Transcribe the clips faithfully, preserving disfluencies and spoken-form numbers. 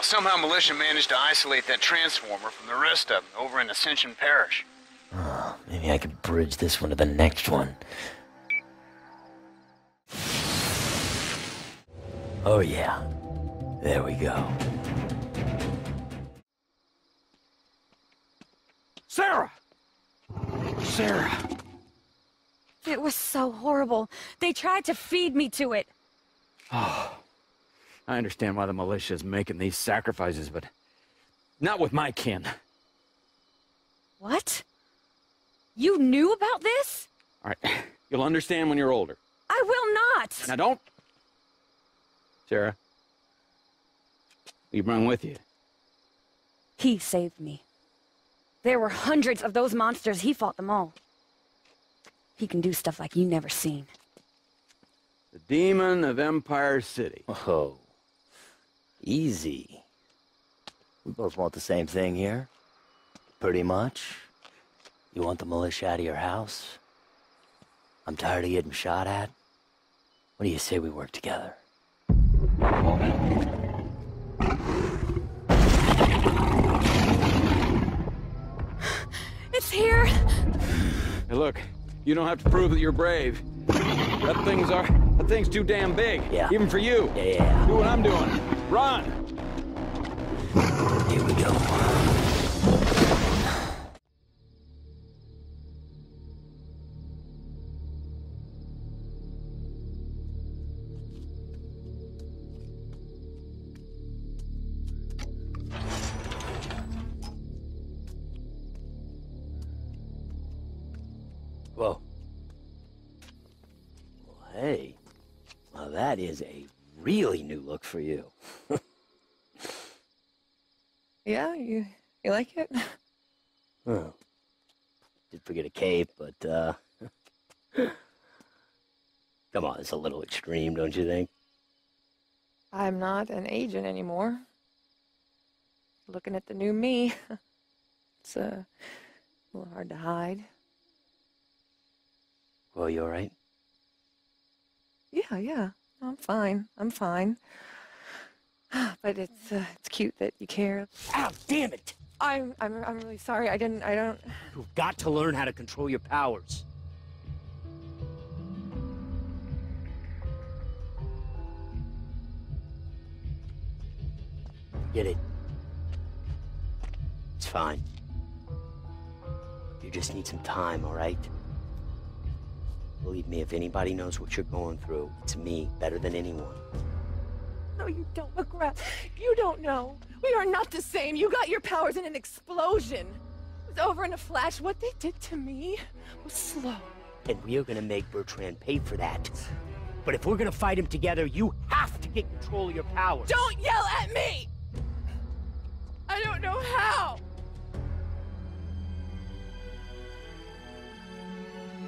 Now, somehow militia managed to isolate that transformer from the rest of them over in Ascension Parish. Oh, maybe I could bridge this one to the next one. Oh yeah, there we go. Sarah! Sarah! It was so horrible. They tried to feed me to it. Oh, I understand why the militia is making these sacrifices, but not with my kin. What? You knew about this? All right, you'll understand when you're older. I will not! Now don't... Sarah, you brought him with you. He saved me. There were hundreds of those monsters. He fought them all. He can do stuff like you never seen. The demon of Empire City. Whoa. Easy. We both want the same thing here. Pretty much. You want the militia out of your house? I'm tired of getting shot at. What do you say we work together? It's here. Hey, look, you don't have to prove that you're brave. That thing's are that thing's too damn big. Yeah. Even for you. Yeah. Do what I'm doing. Run. Here we go. That is a really new look for you. Yeah, you you like it? Oh. Did forget a cape, but uh come on, it's a little extreme, don't you think? I'm not an agent anymore. Looking at the new me. It's uh, a little hard to hide. Well, you all right? Yeah, yeah. I'm fine. I'm fine. But it's uh, it's cute that you care. Ow, damn it! I'm I'm I'm really sorry. I didn't. I don't. You've got to learn how to control your powers. Get it? It's fine. You just need some time, all right? Believe me, if anybody knows what you're going through, it's me, better than anyone. No, you don't, McGrath. You don't know. We are not the same. You got your powers in an explosion. It was over in a flash. What they did to me was slow. And we are going to make Bertrand pay for that. But if we're going to fight him together, you have to get control of your powers. Don't yell at me! I don't know how!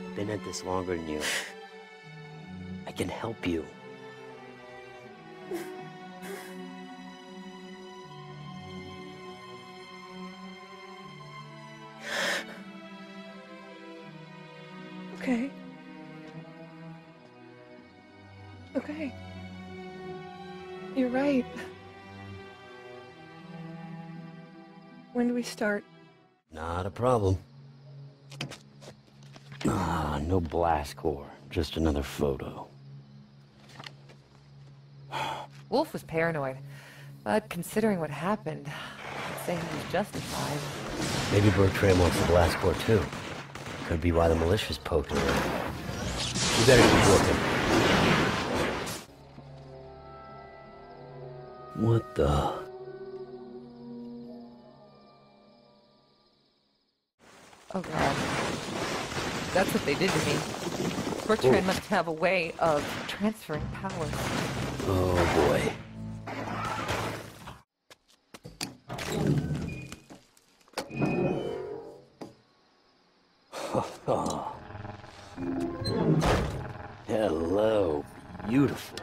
I've been at this longer than you. I can help you. Okay. Okay. You're right. When do we start? Not a problem. Ah, no blast core, just another photo. Wolf was paranoid, but considering what happened, I'd say he was justified. Maybe Bertrand wants the blast core too. Could be why the militia's poking around. You better keep looking. What the? Oh god. That's what they did to me. Bertrand must have a way of transferring power. Oh, boy. Hello, beautiful.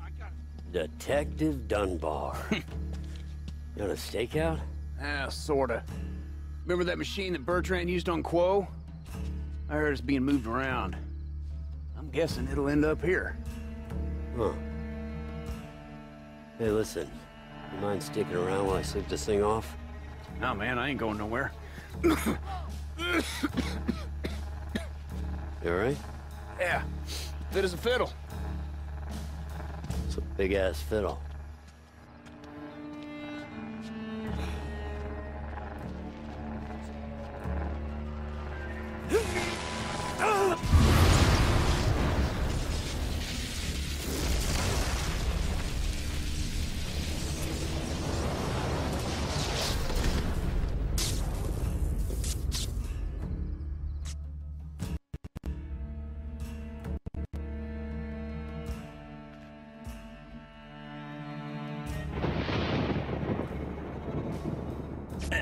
I got it. Detective Dunbar. You want a stakeout? Ah, sorta. Remember that machine that Bertrand used on Kuo? I heard it's being moved around. I'm guessing it'll end up here. Huh. Hey, listen. You mind sticking around while I sleep this thing off? No, man, I ain't going nowhere. You alright? Yeah. Fit as a fiddle. It's a big-ass fiddle.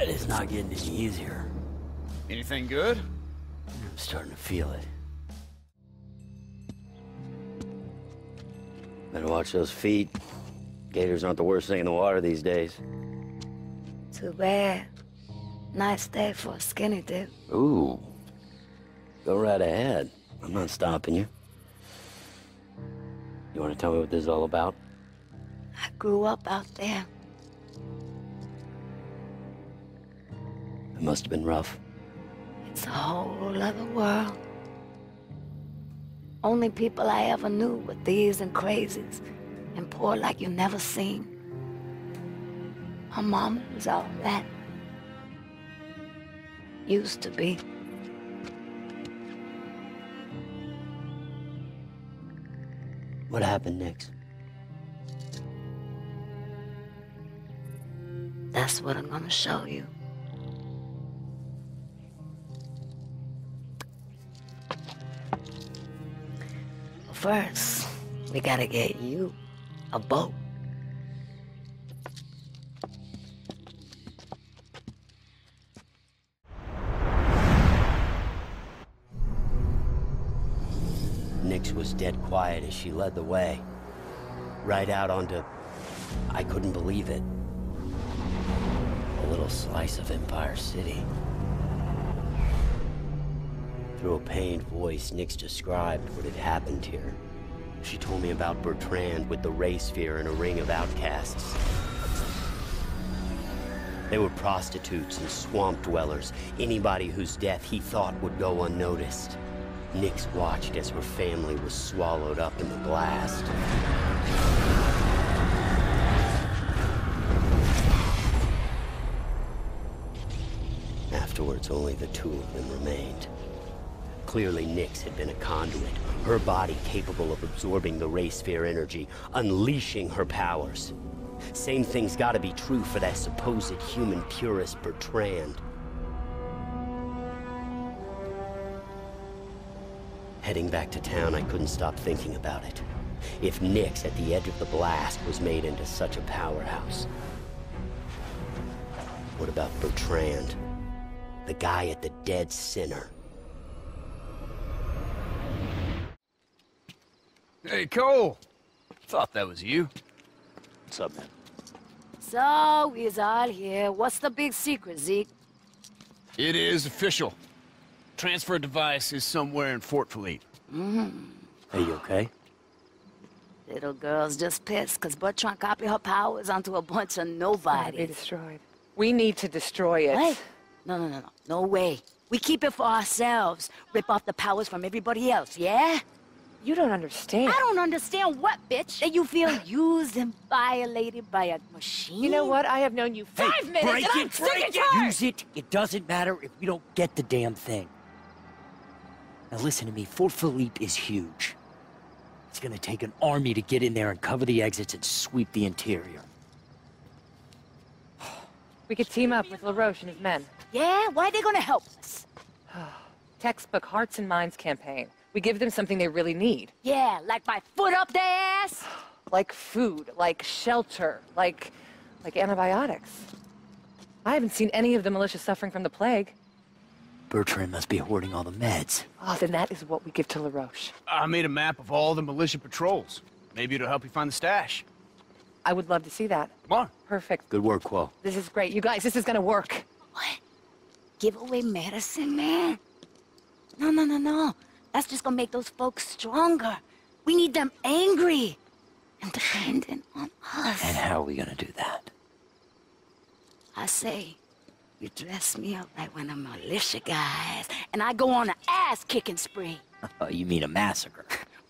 It's not getting any easier. Anything good? I'm starting to feel it. Better watch those feet. Gators aren't the worst thing in the water these days. Too bad. Nice day for a skinny dip. Ooh. Go right ahead. I'm not stopping you. You want to tell me what this is all about? I grew up out there. It must have been rough. It's a whole other world. Only people I ever knew were thieves and crazies, and poor like you never seen. My mama was all that. Used to be. What happened next? That's what I'm gonna show you. First, we gotta get you a boat. Nix was dead quiet as she led the way. Right out onto... I couldn't believe it. A little slice of Empire City. Through a pained voice, Nix described what had happened here. She told me about Bertrand with the Ray Sphere and a ring of outcasts. They were prostitutes and swamp dwellers, anybody whose death he thought would go unnoticed. Nix watched as her family was swallowed up in the blast. Afterwards, only the two of them remained. Clearly, Nix had been a conduit, her body capable of absorbing the Ray Sphere energy, unleashing her powers. Same thing's gotta be true for that supposed human purist Bertrand. Heading back to town, I couldn't stop thinking about it. If Nix, at the edge of the blast, was made into such a powerhouse, what about Bertrand? The guy at the dead center? Hey, Cole! Thought that was you. What's up, man? So, we're all here. What's the big secret, Zeke? It is official. Transfer device is somewhere in Fort Philippe. Mm-hmm. Are you okay? Little girl's just pissed, because Bertrand copied her powers onto a bunch of nobodies. It's destroyed. We need to destroy it. Wait. No, no, no, no. No way. We keep it for ourselves. Rip off the powers from everybody else, yeah? You don't understand. I don't understand what, bitch? That you feel used and violated by a machine? You know what? I have known you five hey, minutes break and it, I'm break sick it. And tired. Use it. It doesn't matter if you don't get the damn thing. Now listen to me. Fort Philippe is huge. It's gonna take an army to get in there and cover the exits and sweep the interior. We could team up with LaRoche and his men. Yeah? Why are they gonna help us? Textbook Hearts and Minds campaign. We give them something they really need. Yeah, like my foot up their ass? Like food, like shelter, like, like antibiotics. I haven't seen any of the militia suffering from the plague. Bertrand must be hoarding all the meds. Oh, then that is what we give to LaRoche. I made a map of all the militia patrols. Maybe it'll help you find the stash. I would love to see that. Come on. Perfect. Good work, Kuo. This is great. You guys, this is gonna work. What? Give away medicine, man? No, no, no, no. That's just gonna make those folks stronger. We need them angry. dependent on us. And how are we gonna do that? I say, you dress me up like one of the militia guys, and I go on an ass-kicking spree. You mean a massacre?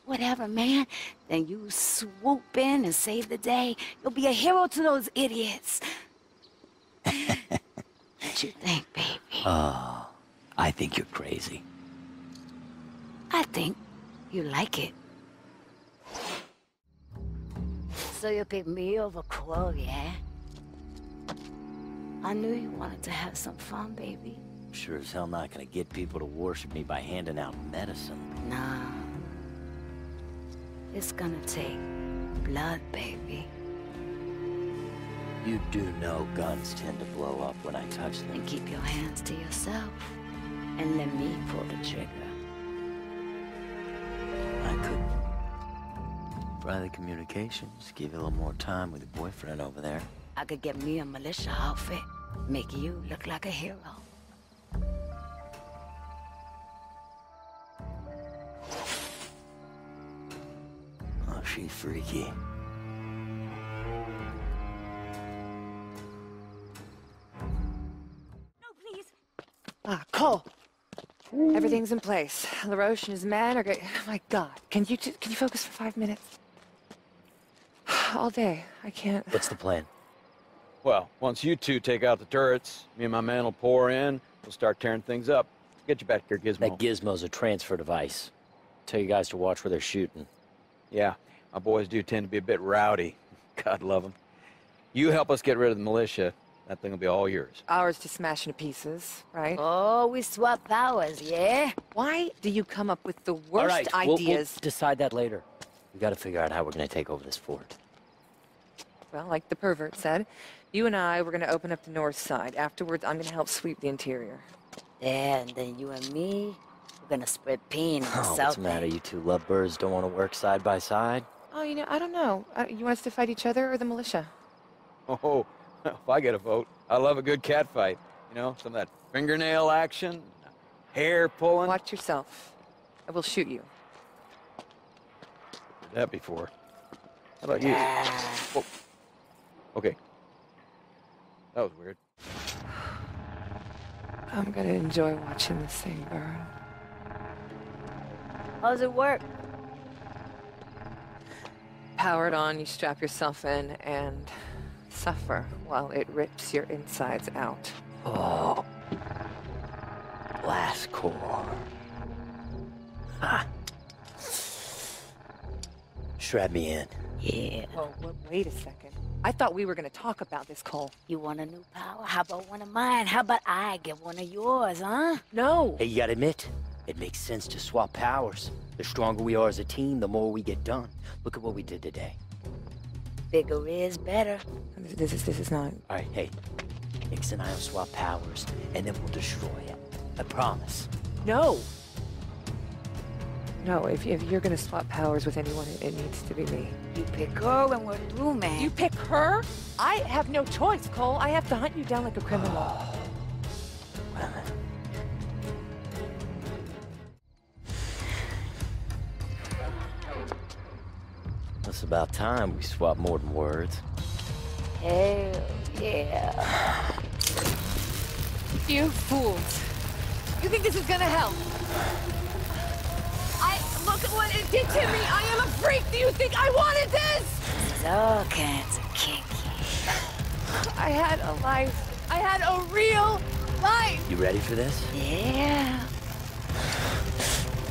Whatever, man. Then you swoop in and save the day. You'll be a hero to those idiots. What you think, baby? Oh, I think you're crazy. I think you like it. So you'll pick me over Kuo, yeah? I knew you wanted to have some fun, baby. I'm sure as hell not gonna get people to worship me by handing out medicine. Nah. It's gonna take blood, baby. You do know guns tend to blow up when I touch them. And keep your hands to yourself. And let me pull the trigger. I could try the communications, give you a little more time with your boyfriend over there. I could get me a militia outfit, make you look like a hero. Oh, she's freaky. No, please. Ah, Cole. Ooh. Everything's in place. LaRoche and his men are great. Oh my God, can you can you focus for five minutes? All day, I can't. What's the plan? Well, once you two take out the turrets, me and my man will pour in, we'll start tearing things up. Get you back here, Gizmo. That Gizmo's a transfer device. Tell you guys to watch where they're shooting. Yeah, my boys do tend to be a bit rowdy. God love them. You help us get rid of the militia, that thing will be all yours. Ours to smash into pieces, right? Oh, we swap powers, yeah? Why do you come up with the worst all right, ideas? We'll, we'll decide that later. We've got to figure out how we're going to take over this fort. Well, like the pervert said, you and I, we're going to open up the north side. Afterwards, I'm going to help sweep the interior. Yeah, and then you and me, we're going to spread pain on the south. What's the matter? You two lovebirds don't want to work side by side? Oh, you know, I don't know. Uh, you want us to fight each other or the militia? Oh, if I get a vote, I love a good cat fight. You know, some of that fingernail action, hair pulling. Watch yourself. I will shoot you. Heard that before. How about you? Whoa. Okay. That was weird. I'm gonna enjoy watching this thing burn. How does it work? Powered on, you strap yourself in and suffer while it rips your insides out. Oh. Blast core. Ha! Strap me in. Yeah. Well, well, wait a second. I thought we were going to talk about this, Cole. You want a new power? How about one of mine? How about I get one of yours, huh? No. Hey, you gotta admit, it makes sense to swap powers. The stronger we are as a team, the more we get done. Look at what we did today. Bigger is better. This is, this is not... All right, hey, Nix and I will swap powers, and then we'll destroy it. I promise. No. No, if, if you're going to swap powers with anyone, it, it needs to be me. You pick her when we're through, man. You pick her? I have no choice, Cole. I have to hunt you down like a criminal. Oh. Well, it's about time we swap more than words. Hell yeah. You fools. You think this is going to help? Look at what it did to me! I am a freak! Do you think I wanted this? It's all kinds of kinky. I had a life. I had a real life! You ready for this? Yeah.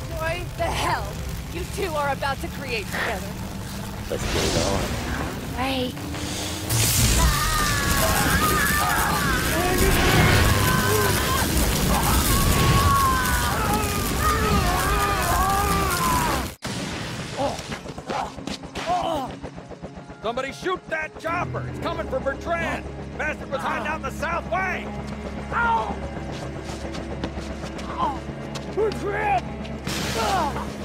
Enjoy the hell you two are about to create together. Let's get it on. All right. Ah! Somebody shoot that chopper! It's coming for Bertrand! Bastard was hiding out in the south wing! Ow! Oh, Bertrand! Oh.